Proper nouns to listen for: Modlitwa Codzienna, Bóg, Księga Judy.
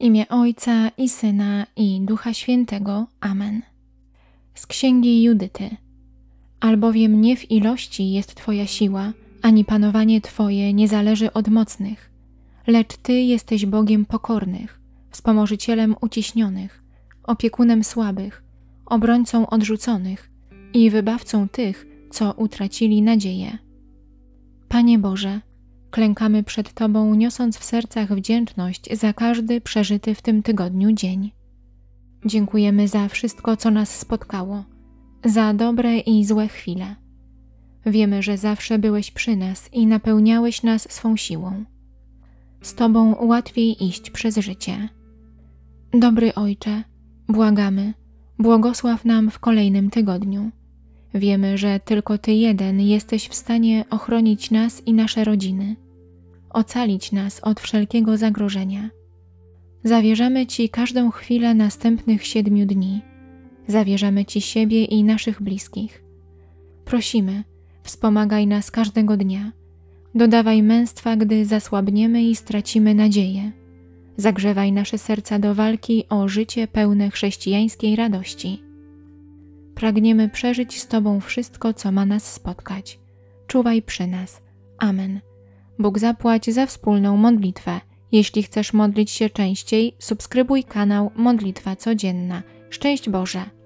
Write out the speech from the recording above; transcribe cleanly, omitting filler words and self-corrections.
W imię Ojca i Syna i Ducha Świętego. Amen. Z Księgi Judyty. Albowiem nie w ilości jest Twoja siła, ani panowanie Twoje nie zależy od mocnych, lecz Ty jesteś Bogiem pokornych, wspomożycielem uciśnionych, opiekunem słabych, obrońcą odrzuconych i wybawcą tych, co utracili nadzieję. Panie Boże, klękamy przed Tobą, niosąc w sercach wdzięczność za każdy przeżyty w tym tygodniu dzień. Dziękujemy za wszystko, co nas spotkało, za dobre i złe chwile. Wiemy, że zawsze byłeś przy nas i napełniałeś nas swą siłą. Z Tobą łatwiej iść przez życie. Dobry Ojcze, błagamy, błogosław nam w kolejnym tygodniu. Wiemy, że tylko Ty jeden jesteś w stanie ochronić nas i nasze rodziny, ocalić nas od wszelkiego zagrożenia. Zawierzamy Ci każdą chwilę następnych 7 dni. Zawierzamy Ci siebie i naszych bliskich. Prosimy, wspomagaj nas każdego dnia. Dodawaj męstwa, gdy zasłabniemy i stracimy nadzieję. Zagrzewaj nasze serca do walki o życie pełne chrześcijańskiej radości. Pragniemy przeżyć z Tobą wszystko, co ma nas spotkać. Czuwaj przy nas. Amen. Bóg zapłać za wspólną modlitwę. Jeśli chcesz modlić się częściej, subskrybuj kanał Modlitwa Codzienna. Szczęść Boże!